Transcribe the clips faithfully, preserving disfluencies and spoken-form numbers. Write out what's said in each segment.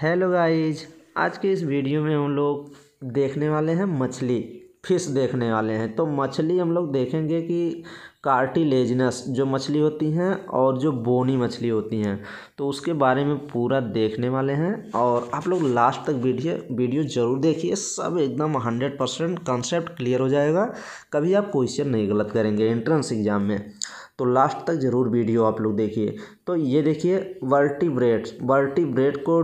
Hello guys, आज के इस वीडियो में हम लोग देखने वाले हैं मछली, फिश देखने वाले हैं। तो मछली हम लोग देखेंगे कि कार्टिलेजनस जो मछली होती हैं और जो बोनी मछली होती हैं, तो उसके बारे में पूरा देखने वाले हैं। और आप लोग लास्ट तक वीडियो वीडियो ज़रूर देखिए, सब एकदम हंड्रेड परसेंट कॉन्सेप्ट क्लियर हो जाएगा, कभी आप क्वेश्चन नहीं गलत करेंगे एंट्रेंस एग्ज़ाम में। तो लास्ट तक ज़रूर वीडियो आप लोग देखिए। तो ये देखिए वर्टिब्रेट, वर्टिब्रेट को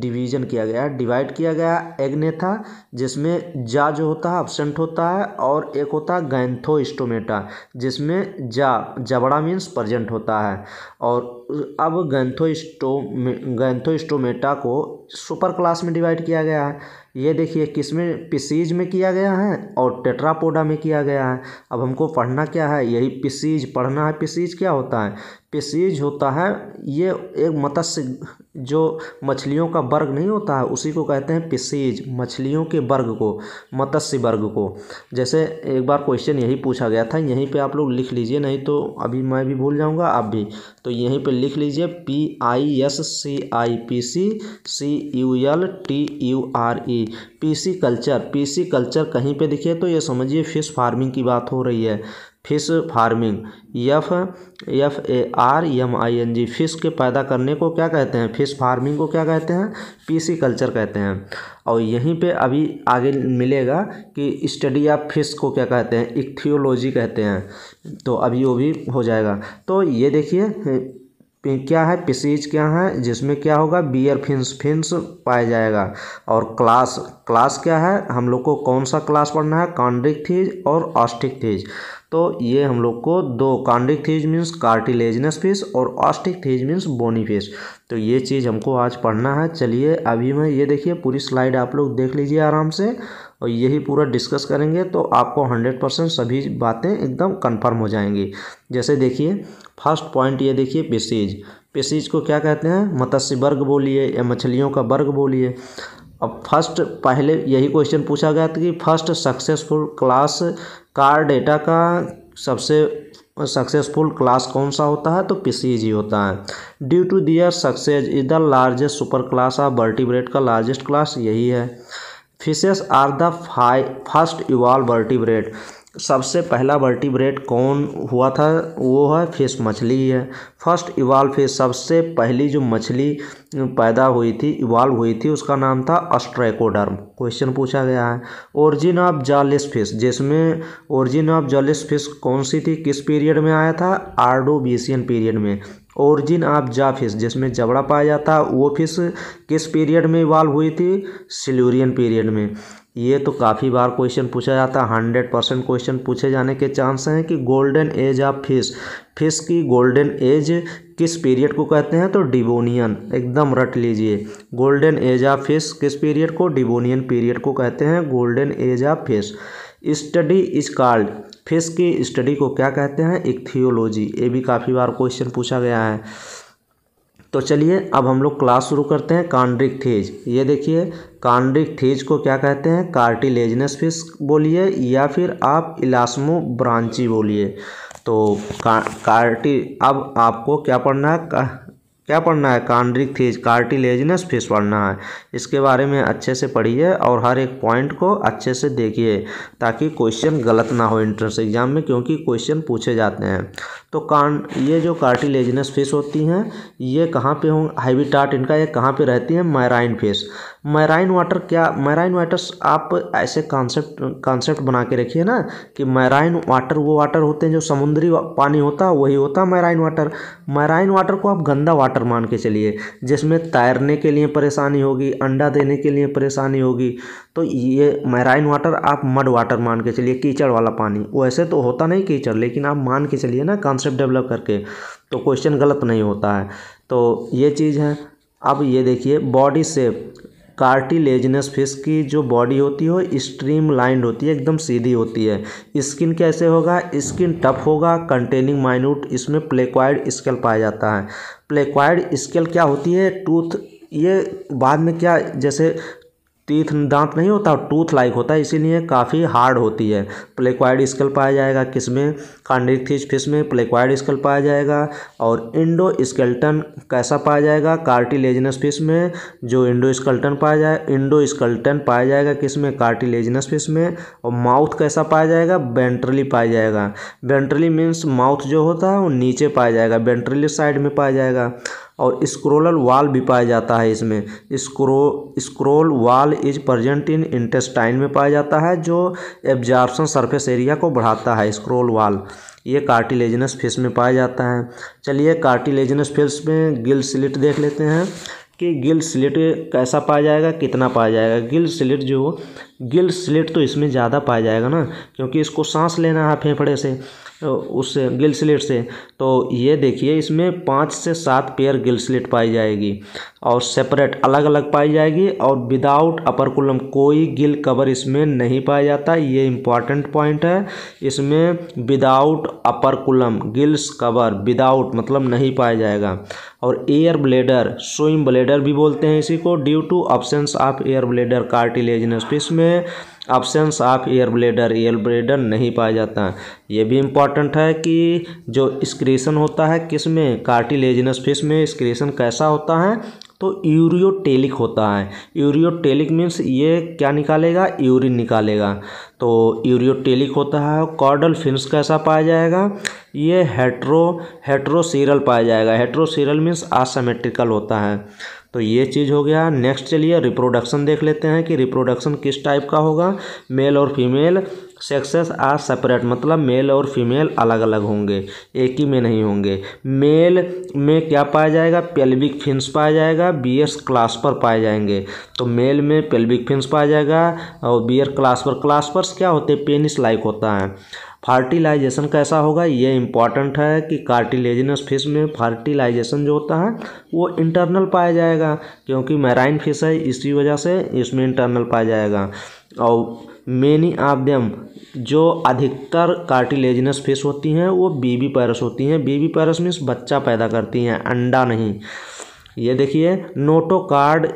डिवीज़न किया गया, डिवाइड किया गया एग्नेथा, जिसमें जा जो होता है एब्सेंट होता है, और एक होता है गैंथोस्टोमेटा, जिसमें जा जबड़ा मीन्स प्रजेंट होता है। और अब गैंथोस्टोमे गैंथोस्टोमेटा को सुपर क्लास में डिवाइड किया गया है। ये देखिए किस में, पिसीज में किया गया है और टेट्रापोडा में किया गया है। अब हमको पढ़ना क्या है, यही पिसीज पढ़ना है। पिसीज क्या होता है? पिसीज होता है ये एक मत्स्य जो मछलियों का वर्ग नहीं होता है, उसी को कहते हैं पिसीज, मछलियों के वर्ग को, मत्स्य वर्ग को। जैसे एक बार क्वेश्चन यही पूछा गया था, यहीं पे आप लोग लिख लीजिए, नहीं तो अभी मैं भी भूल जाऊंगा आप भी। तो यहीं पे लिख लीजिए P I S C I P C C U L T U R E, pisciculture. Pisciculture कहीं पे दिखे तो ये समझिए फिश फार्मिंग की बात हो रही है, fish farming. F F A R M I N G, fish के पैदा करने को क्या कहते हैं? फिश फार्मिंग को क्या कहते हैं? पीसी कल्चर कहते हैं। और यहीं पे अभी आगे मिलेगा कि स्टडी ऑफ फिश को क्या कहते हैं? इक्थियोलॉजी कहते हैं। तो अभी वो भी हो जाएगा। तो ये देखिए क्या है, पिसीज क्या है, जिसमें क्या होगा बियर फिंस, फिंस पाया जाएगा। और क्लास, क्लास क्या है, हम लोग को कौन सा क्लास पढ़ना है? कॉन्ड्रिक्थीज और ऑस्टिकथीज। तो ये हम लोग को दो, कॉन्ड्रिक्थीज मीन्स कार्टिलेजनस फिश और ऑस्टिकथीज मीन्स बोनी फिश। तो ये चीज़ हमको आज पढ़ना है। चलिए अभी मैं ये देखिए पूरी स्लाइड आप लोग देख लीजिए आराम से, और यही पूरा डिस्कस करेंगे तो आपको हंड्रेड परसेंट सभी बातें एकदम कंफर्म हो जाएंगी। जैसे देखिए फर्स्ट पॉइंट, ये देखिए पिसीज। पिसीज को क्या कहते हैं? मत्स्य वर्ग बोलिए या मछलियों का वर्ग बोलिए। अब फर्स्ट, पहले यही क्वेश्चन पूछा गया था कि first successful class Chordata का सबसे सक्सेसफुल क्लास कौन सा होता है? तो पिसीज ही होता है। Due to their success is the largest super class of vertebrate, का लार्जेस्ट क्लास यही है। Fishes are the first evolve vertebrate, सबसे पहला वर्टिब्रेट कौन हुआ था? वो है फिश, मछली ही है। फर्स्ट इवॉल्व फिश, सबसे पहली जो मछली पैदा हुई थी, इवॉल्व हुई थी, उसका नाम था ऑस्ट्राइकोडर्म, क्वेश्चन पूछा गया है। ओरिजिन ऑफ जॉलिस फिश, जिसमें ओरिजिन ऑफ जॉलिस फिश कौन सी थी, किस पीरियड में आया था? आर्डोबीसियन पीरियड में। ओरिजिन ऑफ जा फिश, जिसमें जबड़ा पाया जाता है, वो फिश किस पीरियड में इवॉल्व हुई थी? सिल्यूरियन पीरियड में। ये तो काफ़ी बार क्वेश्चन पूछा जाता है, हंड्रेड परसेंट क्वेश्चन पूछे जाने के चांस हैं कि golden age of fish, fish की गोल्डन एज किस पीरियड को कहते हैं? तो डिबोनियन, एकदम रट लीजिए। गोल्डन एज ऑफ फिश किस पीरियड को? डिबोनियन पीरियड को कहते हैं golden age of fish. Study is called, fish की स्टडी को क्या कहते हैं? इक्थियोलॉजी। ये भी काफ़ी बार क्वेश्चन पूछा गया है। तो चलिए अब हम लोग क्लास शुरू करते हैं कॉन्ड्रिक्थीज। ये देखिए कॉन्ड्रिक्थीज को क्या कहते हैं? कार्टिलेजनस फिश बोलिए या फिर आप इलास्मोब्रांची बोलिए। तो कार्टी, अब आपको क्या पढ़ना है, क्या पढ़ना है? कॉन्ड्रिक्थीज, कार्टिलेजनस फिश पढ़ना है। इसके बारे में अच्छे से पढ़िए और हर एक पॉइंट को अच्छे से देखिए ताकि क्वेश्चन गलत ना हो एंट्रेंस एग्जाम में, क्योंकि क्वेश्चन पूछे जाते हैं। तो कान ये जो कार्टिलेजनस फिश होती हैं, ये कहाँ पे हों हैबिटाट इनका, ये कहाँ पे रहती है? Marine fish, marine water. क्या मैराइन वाटर्स, आप ऐसे कॉन्सेप्ट कॉन्सेप्ट बना के रखिए ना कि मैराइन वाटर वो वाटर होते हैं जो समुद्री पानी होता है, वही होता है मैराइन वाटर। मैराइन वाटर को आप गंदा वाटर मान के चलिए, जिसमें तैरने के लिए परेशानी होगी, अंडा देने के लिए परेशानी होगी। तो ये मैराइन वाटर आप मड वाटर मान के चलिए, कीचड़ वाला पानी। वैसे तो होता नहीं कीचड़, लेकिन आप मान के चलिए ना कॉन्सेप्ट डेवलप करके, तो क्वेश्चन गलत नहीं होता है। तो ये चीज़ है। अब ये देखिए बॉडी शेप, कार्टिलेजनस फिश की जो बॉडी होती है हो, स्ट्रीमलाइंड होती है, एकदम सीधी होती है। स्किन कैसे होगा? स्किन टफ होगा, कंटेनिंग माइन्यूट, इसमें प्लेकॉइड स्केल पाया जाता है। प्लेकॉइड स्केल क्या होती है? टूथ, ये बाद में क्या, जैसे टीथ दांत नहीं होता, टूथ लाइक होता है, इसीलिए काफ़ी हार्ड होती है। प्लेक्वाइड स्केल पाया जाएगा किसमें? चॉन्ड्रिक्थीज फिश में प्लेक्वाइड स्केल पाया जाएगा। और इंडो स्केल्टन कैसा पाया जाएगा? कार्टिलेजनस फिश में जो इंडो स्केल्टन पाया जाए इंडो स्केल्टन पाया जाएगा किसमें? कार्टिलेजनस फिश में। और माउथ कैसा पाया जाएगा? वेंट्रली पाया जाएगा। वेंट्रली मीन्स माउथ जो होता है वो नीचे पाया जाएगा, वेंट्रली साइड में पाया जाएगा। और स्क्रोलल वाल भी पाया जाता है इसमें, scroll scroll valve is present in intestine में पाया जाता है, जो एब्जॉर्प्शन सरफेस एरिया को बढ़ाता है। स्क्रोल वाल ये कार्टिलेजनस फिश में पाया जाता है। चलिए कार्टिलेजनस फिश में गिल स्लिट देख लेते हैं कि गिल स्लिट कैसा पाया जाएगा, कितना पाया जाएगा। गिल स्लिट जो गिल स्लिट तो इसमें ज़्यादा पाया जाएगा ना, क्योंकि इसको सांस लेना है फेफड़े से, उस गिल स्लिट से। तो ये देखिए इसमें पाँच से सात पेयर गिल स्लिट पाई जाएगी, और सेपरेट अलग अलग पाई जाएगी, और विदाउट अपरकुलम कोई गिल कवर इसमें नहीं पाया जाता। ये इम्पॉर्टेंट पॉइंट है, इसमें without operculum gills cover, without मतलब नहीं पाया जाएगा। और एयर ब्लेडर, स्विम ब्लेडर भी बोलते हैं इसी को, due to absence of air bladder. Cartilaginous fish में absence of air bladder, air bladder नहीं पाया जाता। ये भी इम्पॉर्टेंट है कि जो एक्सक्रीशन होता है किस में? कार्टिलेजनस फिश में। एक्सक्रीशन कैसा होता है? तो यूरियोटेलिक होता है। यूरियोटेलिक मीन्स ये क्या निकालेगा? यूरिन निकालेगा, तो यूरियोटेलिक होता है। कॉर्डल फिन्स कैसा पाया जाएगा? ये हेट्रो हेट्रोसीरल पाया जाएगा। हेट्रोसीरल मीन्स आसमेट्रिकल होता है। तो ये चीज़ हो गया। नेक्स्ट चलिए रिप्रोडक्शन देख लेते हैं कि रिप्रोडक्शन किस टाइप का होगा। मेल और फीमेल सेक्सेस आर सेपरेट, मतलब मेल और फीमेल अलग अलग होंगे, एक ही में नहीं होंगे। मेल में क्या पाया जाएगा? पेल्विक फिन्स पाया जाएगा, बीयर क्लास पर पाए जाएंगे। तो मेल में पेल्विक फिन्स पाया जाएगा और बीयर क्लास पर, क्लास पर क्या होते हैं? पेनिस लाइक होता है। फर्टिलाइजेशन कैसा होगा? ये इम्पॉर्टेंट है कि कार्टिलेजनस फिश में फर्टिलाइजेशन जो होता है वो इंटरनल पाया जाएगा, क्योंकि मैराइन फिश है इसी वजह से इसमें इंटरनल पाया जाएगा। और मेनी ऑफ देम, जो अधिकतर कार्टिलेजनस फिश होती हैं वो बीबी पैरस होती हैं। बीबी पैरस मीन्स बच्चा पैदा करती हैं, अंडा नहीं। ये देखिए notochord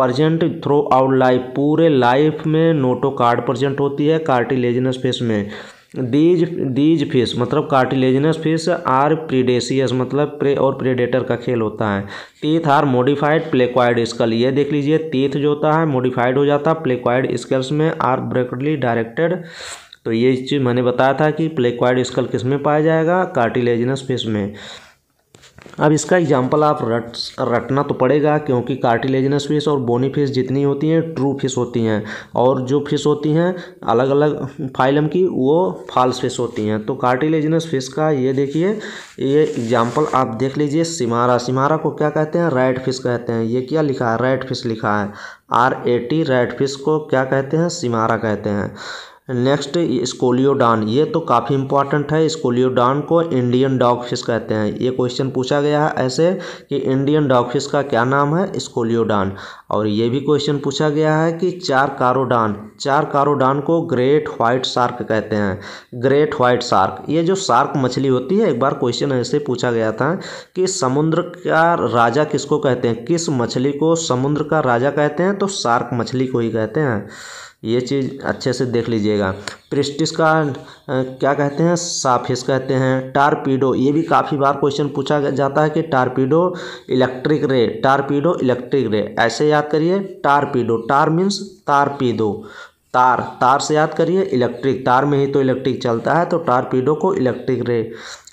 present throughout life, पूरे लाइफ में नोटोकार्ड प्रजेंट होती है कार्टिलेजनस फिश में। दीज दीज फिश मतलब कार्टिलेजनस फिश आर प्रीडेसियस, मतलब प्रे और प्रेडेटर का खेल होता है। Teeth are modified placoid scale, ये देख लीजिए टीथ जो होता है मॉडिफाइड हो जाता है प्लेक्वाइड स्केल्स में। आर ब्रेकली डायरेक्टेड, तो ये चीज़ मैंने बताया था कि प्लेक्वाइड स्केल किस में पाया जाएगा? कार्टिलेजनस फिश में। अब इसका एग्जाम्पल आप रट रटना तो पड़ेगा, क्योंकि कार्टिलेजनस फिश और बोनी फिश जितनी होती हैं ट्रू फिश होती हैं, और जो फिश होती हैं अलग अलग फाइलम की वो फॉल्स फिश होती हैं। तो कार्टिलेजनस फिश का ये देखिए ये एग्जाम्पल आप देख लीजिए। सिमारा, सिमारा को क्या कहते हैं? रेड फिश कहते हैं। ये क्या लिखा है? रेड फिश लिखा है, R A T, red fish को क्या कहते हैं? सिमारा कहते हैं। नेक्स्ट स्कोलियोडॉन, ये तो काफ़ी इंपॉर्टेंट है। स्कोलियोडॉन को इंडियन डॉग फिश कहते हैं। ये क्वेश्चन पूछा गया है ऐसे कि इंडियन डॉग फिश का क्या नाम है? स्कोलियोडॉन। और ये भी क्वेश्चन पूछा गया है कि चार कारोडॉन, चार कारोडॉन को ग्रेट व्हाइट शार्क कहते हैं। ग्रेट व्हाइट शार्क, ये जो शार्क मछली होती है, एक बार क्वेश्चन ऐसे पूछा गया था कि समुद्र का राजा किसको कहते हैं? किस मछली को समुद्र का राजा कहते हैं? तो शार्क मछली को ही कहते हैं। ये चीज़ अच्छे से देख लीजिएगा। प्रिस्टिस का क्या कहते हैं? साफिस कहते हैं। टारपीडो, ये भी काफ़ी बार क्वेश्चन पूछा जाता है कि Torpedo electric ray, Torpedo electric ray, ऐसे याद करिए। टारपीडो, टार मीन्स टारपीडो, तार, तार से याद करिए इलेक्ट्रिक, तार में ही तो इलेक्ट्रिक चलता है, तो टारपीडो को इलेक्ट्रिक रे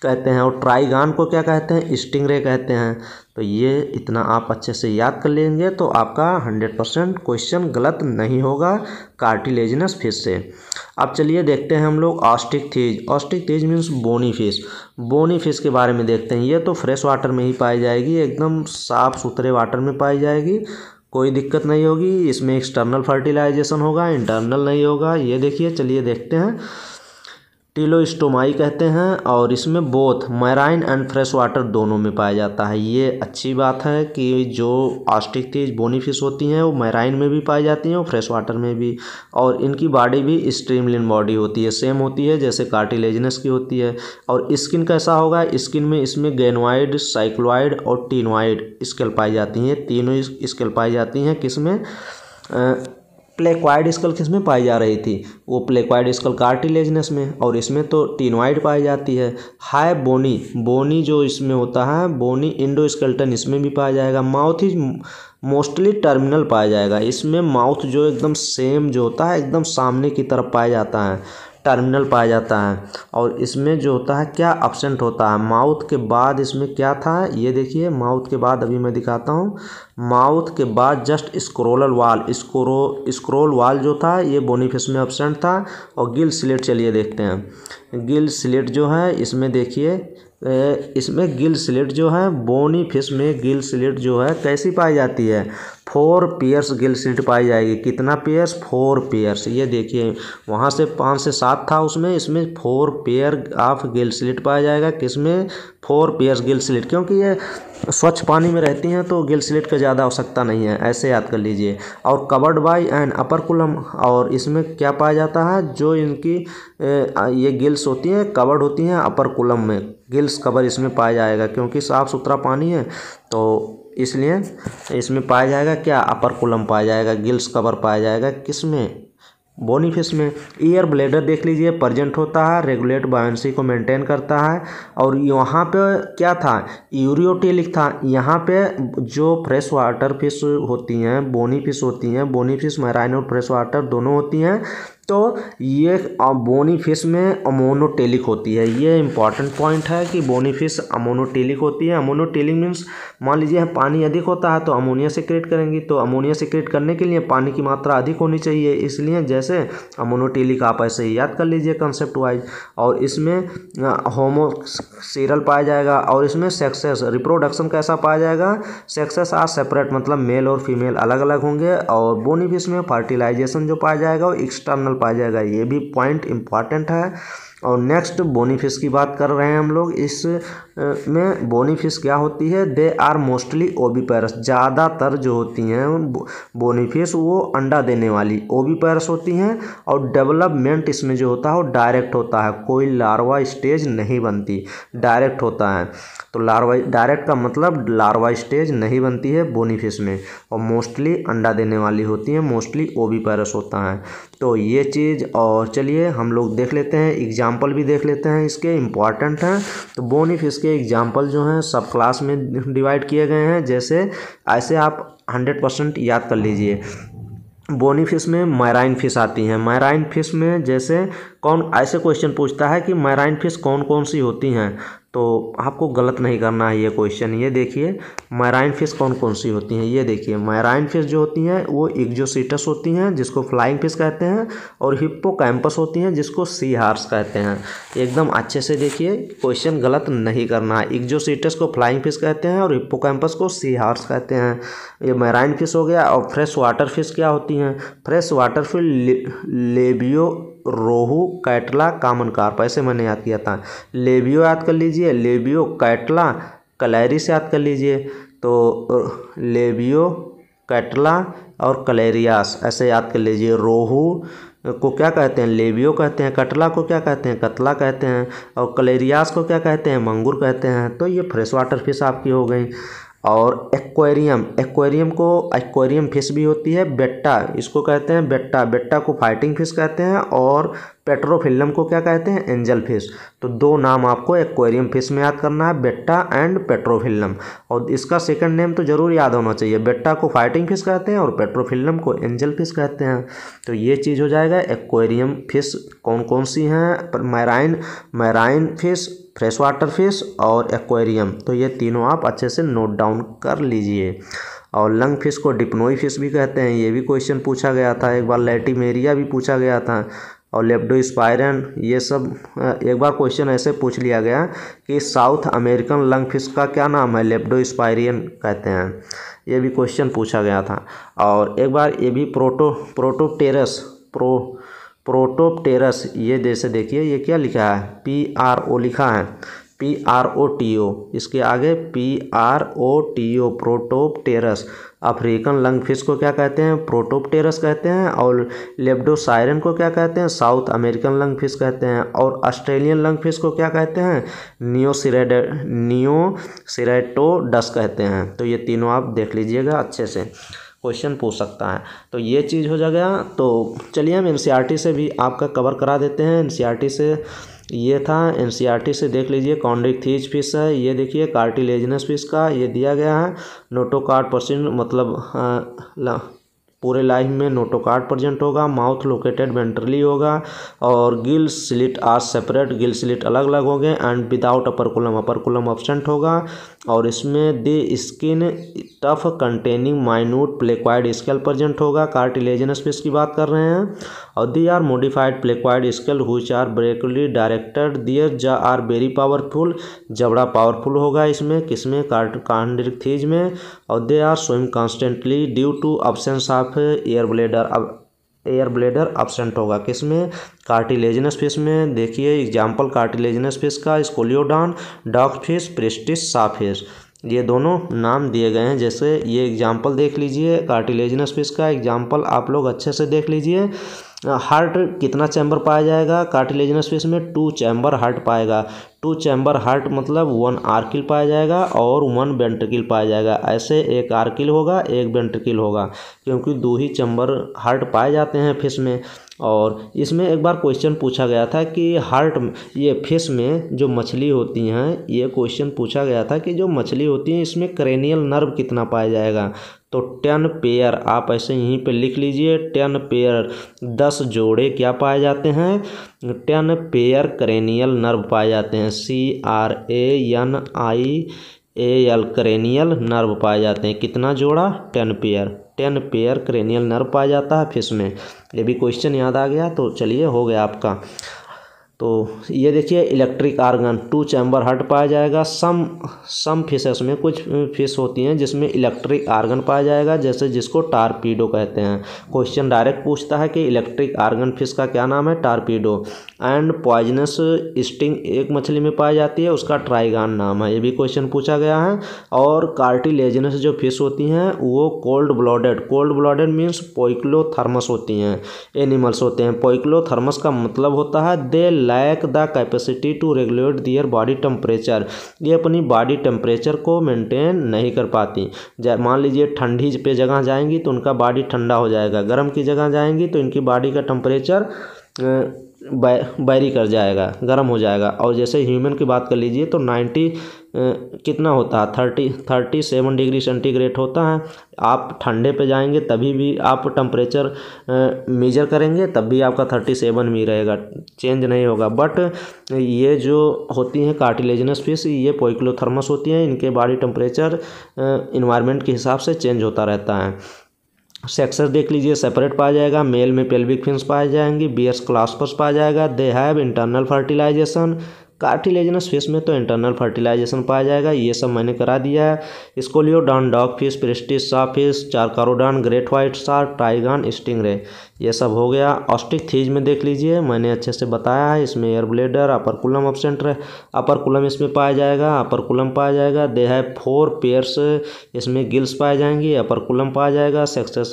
कहते हैं। और ट्राइगॉन को क्या कहते हैं? स्टिंग रे कहते हैं। तो ये इतना आप अच्छे से याद कर लेंगे तो आपका हंड्रेड परसेंट क्वेश्चन गलत नहीं होगा कार्टिलेजनस फिश से। अब चलिए देखते हैं हम लोग Osteichthyes. Osteichthyes means bony fish. Bony fish के बारे में देखते हैं। ये तो फ्रेश वाटर में ही पाई जाएगी, एकदम साफ़ सुथरे वाटर में पाई जाएगी, कोई दिक्कत नहीं होगी। इसमें एक्सटर्नल फर्टिलाइजेशन होगा, इंटरनल नहीं होगा। ये देखिए, चलिए देखते हैं। टीलोस्टोमाई कहते हैं, और इसमें both marine and fresh water दोनों में पाया जाता है। ये अच्छी बात है कि जो ऑस्टिकथीज बोनी फिश होती हैं वो मैराइन में भी पाई जाती हैं और फ्रेश वाटर में भी। और इनकी बॉडी भी स्ट्रीमलाइन बॉडी होती है, सेम होती है जैसे कार्टिलेजनस की होती है। और स्किन कैसा होगा? स्किन में इसमें गैनोइड, साइक्लॉइड और टीनोइड स्केल पाई जाती हैं। तीनों स्केल पाई जाती हैं किस में? प्लेक्वाइड स्कल किस में पाई जा रही थी, वो प्लेक्वाइड स्कल कार्टिलेजनेस में, और इसमें तो टीनवाइड पाई जाती है। हाई बोनी, बोनी जो इसमें होता है बोनी एंडोस्केल्टन इसमें भी पाया जाएगा। माउथ ही मोस्टली टर्मिनल पाया जाएगा, इसमें माउथ जो एकदम सेम जो होता है एकदम सामने की तरफ पाया जाता है, टर्मिनल पाया जाता है। और इसमें जो होता है क्या एब्सेंट होता है, माउथ के बाद इसमें क्या था ये देखिए, माउथ के बाद अभी मैं दिखाता हूँ, माउथ के बाद जस्ट स्क्रोलल वाल, स्क्रो स्क्रोल वाल जो था ये बोनीफेस में एब्सेंट था। और गिल स्लेट, चलिए देखते हैं गिल स्लेट जो है इसमें, देखिए इसमें गिल स्लेट जो है बोनी फिश में गिल स्लेट जो है कैसी पाई जाती है, फोर पेयर्स गिल स्लेट पाई जाएगी। कितना पेयर्स, फोर पेयर्स। ये देखिए वहाँ से पाँच से सात था उसमें, इसमें four pair of gill slit पाया जाएगा। किसमें, फोर पेयर्स गिल स्लेट, क्योंकि ये स्वच्छ पानी में रहती हैं तो गिल स्लेट का ज़्यादा आवश्यकता नहीं है, ऐसे याद कर लीजिए। और कवर्ड बाई एंड अपरकुलम, और इसमें क्या पाया जाता है, जो इनकी ये गिल्स होती हैं कवर्ड होती हैं अपरकुलम में, गिल्स कवर इसमें पाया जाएगा क्योंकि साफ़ सुथरा पानी है तो इसलिए इसमें पाया जाएगा क्या, अपरकुलम पाया जाएगा, गिल्स कवर पाया जाएगा। किसमें, बोनीफिश में। एयर ब्लेडर देख लीजिए प्रेजेंट होता है, रेगुलेट बायोंसी को मेंटेन करता है। और यहाँ पे क्या था, यूरियोटेलिक था। यहाँ पे जो फ्रेश वाटर फिश होती हैं, बोनी फिश होती हैं, बोनी फिश मैराइन और फ्रेश वाटर दोनों होती हैं, तो ये बोनी फिश में अमोनोटेलिक होती है। ये इंपॉर्टेंट पॉइंट है कि बोनी फिश अमोनोटेलिक होती है। अमोनोटेलिक मीन्स मान लीजिए पानी अधिक होता है तो अमोनिया सिक्रेट करेंगी, तो अमोनिया सिक्रेट करने के लिए पानी की मात्रा अधिक होनी चाहिए, इसलिए जैसे अमोनोटेलिक, आप ऐसे ही याद कर लीजिए कंसेप्ट वाइज। और इसमें होमोसेरल पाया जाएगा। और इसमें सेक्सेस रिप्रोडक्शन कैसा पाया जाएगा, सेक्सेस आर सेपरेट, मतलब मेल और फीमेल अलग अलग होंगे। और बोनी फिश में फर्टिलाइजेशन जो पाया जाएगा वो एक्सटर्नल पाया जाएगा, ये भी पॉइंट इंपॉर्टेंट है। और नेक्स्ट बोनी फिश की बात कर रहे हैं हम लोग, इस में बोनी फिश क्या होती है, दे आर मोस्टली ओविपेरस, ज़्यादातर जो होती हैं बोनी फिश वो अंडा देने वाली ओविपेरस होती हैं। और डेवलपमेंट इसमें जो होता है वो डायरेक्ट होता है, कोई लार्वा स्टेज नहीं बनती, डायरेक्ट होता है। तो लार्वा डायरेक्ट का मतलब लार्वा स्टेज नहीं बनती है बोनी फिश में, और मोस्टली अंडा देने वाली होती हैं, मोस्टली ओविपेरस होता है। तो ये चीज़, और चलिए हम लोग देख लेते हैं एग्जाम्पल भी देख लेते हैं, इसके इम्पॉर्टेंट हैं। तो बोनी फिश के एग्जाम्पल जो हैं सब क्लास में डिवाइड किए गए हैं, जैसे ऐसे आप हंड्रेड परसेंट याद कर लीजिए। बोनी फिश में मैराइन फिश आती हैं, मैराइन फिश में जैसे कौन, ऐसे क्वेश्चन पूछता है कि मैराइन फिश कौन कौन सी होती हैं, तो आपको गलत नहीं करना है ये क्वेश्चन। ये देखिए मैराइन फिश कौन कौन सी होती हैं, ये देखिए मैराइन फिश जो होती हैं वो एक्जोसीटस होती हैं जिसको फ्लाइंग फिश कहते हैं, और हिप्पोकैम्पस होती हैं जिसको सी हार्स कहते हैं। एकदम अच्छे से देखिए, क्वेश्चन गलत नहीं करना है। एक्जोसीटस को फ्लाइंग फिश कहते हैं और हिप्पोकैम्पस को सी हार्स कहते हैं। ये मैराइन फिश हो गया। और फ्रेश वाटर फिश क्या होती हैं, fresh water fish Labeo, rohu, catla, common carp, ऐसे मैंने याद किया था। लेबियो याद कर लीजिए, लेबियो, कैटला, क्लैरिस याद कर लीजिए, तो लेबियो, कैटला और क्लैरियास ऐसे याद कर लीजिए। रोहू को क्या कहते हैं, लेबियो कहते हैं, कटला को क्या कहते हैं, कतला कहते हैं, और क्लैरियास को क्या कहते हैं, मंगूर कहते हैं। तो ये फ्रेश वाटर फिश आपकी हो गई। और एक्वेरियम, एक्वेरियम को एक्वेरियम फिश भी होती है, बेट्टा इसको कहते हैं, बेट्टा बेट्टा को फाइटिंग फिश कहते हैं, और पेट्रोफिल्लम को क्या कहते हैं, एंजल फिश। तो दो नाम आपको एक्वेरियम फिश में याद करना है, बेट्टा एंड पेट्रोफिल्लम, और इसका सेकंड नेम तो ज़रूर याद होना चाहिए। बेट्टा को फाइटिंग फिश कहते हैं और पेट्रोफिल्लम को एंजल फिश कहते हैं। तो ये चीज़ हो जाएगा एक्वेरियम फिश कौन कौन सी हैं, marine marine fish, fresh water fish और एक्वेरियम। तो ये तीनों आप अच्छे से नोट डाउन कर लीजिए। और लंग फिश को डिप्नोई फिश भी कहते हैं, ये भी क्वेश्चन पूछा गया था एक बार, लैटिमेरिया भी पूछा गया था, और लेपिडोस्पायरन, ये सब एक बार क्वेश्चन ऐसे पूछ लिया गया कि साउथ अमेरिकन लंग फिश का क्या नाम है, लेपिडोस्पायरियन कहते हैं, ये भी क्वेश्चन पूछा गया था। और एक बार ये भी प्रोटो प्रोटोप्टेरस प्रो प्रोटोपटेरस, ये जैसे देखिए ये क्या लिखा है, पी आर ओ लिखा है, P R O T O, इसके आगे P R O T O, Protopterus. African lung fish को क्या कहते हैं, प्रोटोपटेरस कहते हैं, और लेपिडोसायरन को क्या कहते हैं, साउथ अमेरिकन लंग फिश कहते हैं। और ऑस्ट्रेलियन लंग फिश को क्या कहते हैं, नियोसिरेड नियोसिरेटोडस कहते हैं। तो ये तीनों आप देख लीजिएगा अच्छे से। क्वेश्चन पूछ सकता है। तो ये चीज़ हो जाएगा। तो चलिए हम एनसीईआरटी से भी आपका कवर करा देते हैं। एनसीईआरटी से ये था, एनसीईआरटी से देख लीजिए चॉन्ड्रिक्थीज फिश है, ये देखिए कार्टिलेजिनस फिश का ये दिया गया है, नोटोकार्ड परसेंट मतलब आ, पूरे लाइफ में नोटोकार्ड प्रजेंट होगा, माउथ लोकेटेड वेंट्रली होगा और gill slit are separate, gill slit अलग अलग होंगे and without operculum, operculum absent होगा। और इसमें the skin tough containing minute placoid scale present होगा, कार्टिलेजिनस फिश की बात कर रहे हैं। और they are modified placoid scale which are ब्रेकली directed, their jaw are very powerful, जबड़ा पावरफुल होगा इसमें, किसमें, चॉन्ड्रिक्थीज में। और they are swim constantly due to absence of air bladder, अब एयर ब्लेडर एब्सेंट होगा किसमें, कार्टिलेजिनस फिश में। देखिए एग्जांपल कार्टिलेजिनस फिश का Scoliodon, dog fish, priestess, sawfish, ये दोनों नाम दिए गए हैं। जैसे ये एग्जांपल देख लीजिए कार्टिलेजिनस फिश का, एग्जांपल आप लोग अच्छे से देख लीजिए। हार्ट कितना चैम्बर पाया जाएगा कार्टिलेजिनस फिश में, टू चैम्बर हार्ट पाएगा, टू चैम्बर हार्ट मतलब वन आर्किल पाया जाएगा और वन वेंट्रिकल पाया जाएगा, ऐसे एक आर्किल होगा एक वेंट्रिकल होगा, क्योंकि दो ही चैम्बर हार्ट पाए जाते हैं फिश में। और इसमें एक बार क्वेश्चन पूछा गया था कि हार्ट, ये फिश में जो मछली होती हैं, ये क्वेश्चन पूछा गया था कि जो मछली होती है इसमें क्रेनियल नर्व कितना पाया जाएगा, तो टेन पेयर, आप ऐसे यहीं पे लिख लीजिए टेन पेयर, दस जोड़े क्या पाए जाते हैं, टेन पेयर क्रेनियल नर्व पाए जाते हैं, C R A N I A L cranial nerve पाए जाते हैं। कितना जोड़ा, ten pair, ten pair cranial nerve पाया जाता है फिश में। ये भी क्वेश्चन याद आ गया। तो चलिए हो गया आपका। तो ये देखिए electric organ, two chamber heart पाया जाएगा, सम सम फिशेस में, कुछ फिश होती हैं जिसमें इलेक्ट्रिक आर्गन पाया जाएगा, जैसे जिसको टॉर्पीडो कहते हैं। क्वेश्चन डायरेक्ट पूछता है कि इलेक्ट्रिक आर्गन फिश का क्या नाम है, टॉर्पीडो। एंड पॉइजनस स्टिंग एक मछली में पाई जाती है, उसका ट्राइगॉन नाम है, ये भी क्वेश्चन पूछा गया है। और कार्टिलेजिनस जो फिश होती हैं वो cold blooded, cold blooded means poikilothermous होती हैं, एनिमल्स होते हैं। पोइक्लोथर्मस का मतलब होता है they lack the capacity to regulate their body temperature, ये अपनी बॉडी टेम्परेचर को मेंटेन नहीं कर पाती। मान लीजिए ठंडी पे जगह जाएंगी तो उनका बॉडी ठंडा हो जाएगा, गर्म की जगह जाएंगी तो इनकी बॉडी का टेम्परेचर बैरी कर जाएगा, गर्म हो जाएगा। और जैसे ह्यूमन की बात कर लीजिए तो नाइन्टी कितना होता है, thirty thirty seven degree centigrade होता है। आप ठंडे पे जाएंगे तभी भी आप टेम्परेचर मेजर करेंगे तब भी आपका थर्टी सेवन ही रहेगा, चेंज नहीं होगा। बट ये जो होती हैं कार्टिलेजिनस फिश, ये पोइक्लोथर्मस होती हैं, इनके बॉडी टेम्परेचर इन्वायरमेंट के हिसाब से चेंज होता रहता है। सेक्सेस देख लीजिए सेपरेट पाया जाएगा, मेल में पेल्विक फिन्स पाए जाएंगी, बीयर्स क्लास्पर्स पाया जाएगा, they have internal fertilization, cartilaginous fish में तो इंटरनल फर्टिलाइजेशन पाया जाएगा, ये सब मैंने करा दिया है। Scoliodon dog fish, Pristis saw fish, Carcharodon great white shark, Trygon stingray, ये सब हो गया। ऑस्टिकथीज में देख लीजिए मैंने अच्छे से बताया है, इसमें एयर ब्लेडर, अपरकुलम एब्सेंट रहे, अपरकुलम इसमें पाया जाएगा, अपरकुलम पाया जाएगा, दे हैव फोर पेयर्स, इसमें गिल्स पाए जाएंगी, अपरकुलम पाया जाएगा। सेक्सेस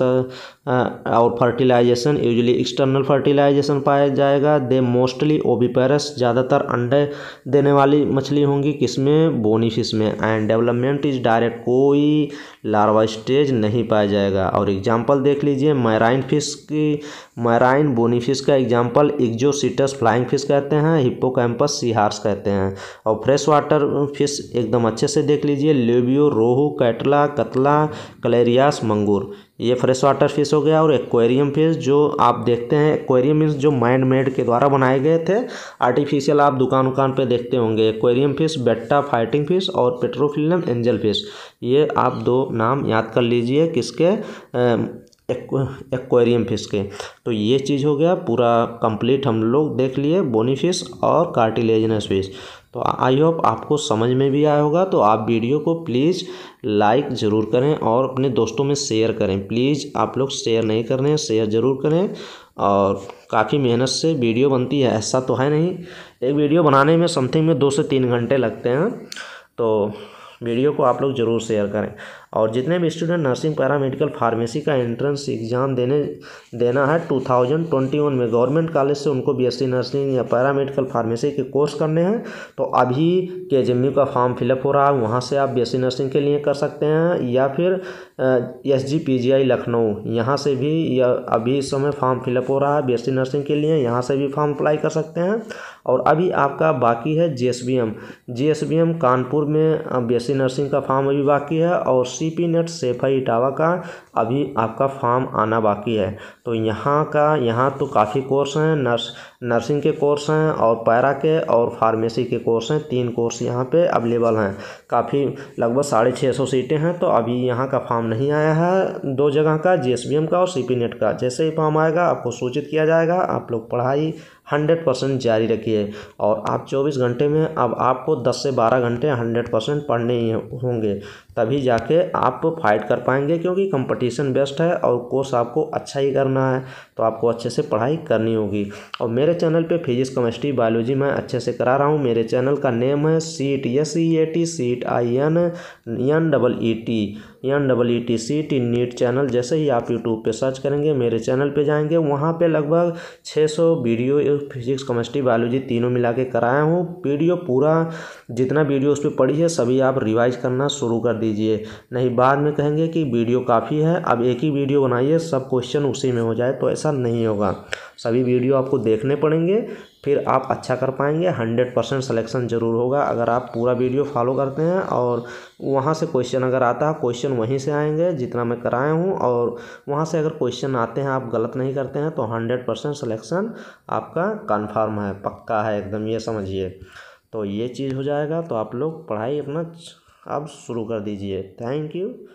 और फर्टिलाइजेशन यूजली एक्सटर्नल फर्टिलाइजेशन पाया जाएगा, दे मोस्टली ओविपेरस, ज़्यादातर अंडे देने वाली मछली होंगी, किसमें, बोनी फिश में। एंड डेवलपमेंट इज डायरेक्ट, कोई लार्वा स्टेज नहीं पाया जाएगा। और एग्जांपल देख लीजिए मैराइन फिश की, मैराइन बोनी फिश का एग्जांपल एक्जोसिटस फ्लाइंग फिश कहते हैं, हिप्पोकैम्पस सी हार्स कहते हैं। और फ्रेश वाटर फिश एकदम अच्छे से देख लीजिए, लेबियो रोहू, कैटला, कतला, क्लेरियास, मंगूर, ये फ्रेश वाटर फिश हो गया। और एक्वेरियम फिश जो आप देखते हैं, एक्वेरियम मीन्स जो मैन मेड के द्वारा बनाए गए थे, आर्टिफिशियल आप दुकान उकान पे देखते होंगे, aquarium fish, Betta fighting fish और पेट्रोफिलम एंजल फिश, ये आप दो नाम याद कर लीजिए किसके, एक्वेरियम फिश के। तो ये चीज़ हो गया पूरा कंप्लीट, हम लोग देख लिए बोनी फिश और कार्टिलेजिनस फिश। तो आई होप आपको समझ में भी आया होगा। तो आप वीडियो को प्लीज़ लाइक ज़रूर करें और अपने दोस्तों में शेयर करें, प्लीज़ आप लोग शेयर नहीं कर रहे हैं, शेयर ज़रूर करें। और काफ़ी मेहनत से वीडियो बनती है, ऐसा तो है नहीं, एक वीडियो बनाने में समथिंग में दो से तीन घंटे लगते हैं, तो वीडियो को आप लोग ज़रूर शेयर करें। और जितने भी स्टूडेंट नर्सिंग पैरामेडिकल फार्मेसी का एंट्रेंस एग्ज़ाम देने देना है दो हज़ार इक्कीस में गवर्नमेंट कॉलेज से, उनको बीएससी नर्सिंग या पैरामेडिकल फार्मेसी के कोर्स करने हैं तो अभी के जेएमयू का फॉर्म फिलअप हो रहा है, वहाँ से आप बीएससी नर्सिंग के लिए कर सकते हैं या फिर एसजी पीजीआई लखनऊ, यहाँ से भी या अभी इस समय फॉर्म फिलअप हो रहा है बीएससी नर्सिंग के लिए, यहाँ से भी फॉर्म अप्लाई कर सकते हैं। और अभी आपका बाकी है जीएसबीएम, जीएसबीएम कानपुर में बीएससी नर्सिंग का फॉर्म अभी बाकी है और सीपी नेट सेफाई इटावा का अभी आपका फॉर्म आना बाकी है। तो यहाँ का यहाँ तो काफ़ी कोर्स हैं, नर्स नर्सिंग के कोर्स हैं और पैरा के और फार्मेसी के कोर्स हैं, तीन कोर्स यहाँ पे अवेलेबल हैं। काफ़ी लगभग साढ़े छः सौ सीटें हैं तो अभी यहाँ का फॉर्म नहीं आया है दो जगह का, जीएसबीएम का और सीपी नेट का। जैसे ही फॉर्म आएगा आपको सूचित किया जाएगा, आप लोग पढ़ाई हंड्रेड परसेंट जारी रखिए और आप चौबीस घंटे में अब आपको दस से बारह घंटे हंड्रेड परसेंट पढ़ने ही होंगे, तभी जाके आप फाइट कर पाएंगे क्योंकि कंपटीशन बेस्ट है और कोर्स आपको अच्छा ही करना है तो आपको अच्छे से पढ़ाई करनी होगी। और मेरे चैनल पे फिजिक्स केमिस्ट्री बायोलॉजी मैं अच्छे से करा रहा हूँ, मेरे चैनल का नेम है seat S C A T seat I N N double E T N double E T C T NEET channel. जैसे ही आप यूट्यूब पे सर्च करेंगे मेरे चैनल पे जाएंगे, वहाँ पे लगभग छः सौ वीडियो फिजिक्स केमिस्ट्री बायोलॉजी तीनों मिला के कराया हूँ। वीडियो पूरा जितना वीडियो उस पर पड़ी है सभी आप रिवाइज करना शुरू कर दीजिए, नहीं बाद में कहेंगे कि वीडियो काफ़ी है अब एक ही वीडियो बनाइए सब क्वेश्चन उसी में हो जाए, तो ऐसा नहीं होगा, सभी वीडियो आपको देखने पड़ेंगे फिर आप अच्छा कर पाएंगे। हंड्रेड परसेंट सलेक्शन जरूर होगा अगर आप पूरा वीडियो फॉलो करते हैं और वहाँ से क्वेश्चन अगर आता है क्वेश्चन वहीं से आएंगे जितना मैं कराया हूँ, और वहाँ से अगर क्वेश्चन आते हैं आप गलत नहीं करते हैं तो हंड्रेड परसेंट सलेक्शन आपका कन्फर्म है, पक्का है एकदम, ये समझिए। तो ये चीज़ हो जाएगा तो आप लोग पढ़ाई अपना अब शुरू कर दीजिए। Thank you.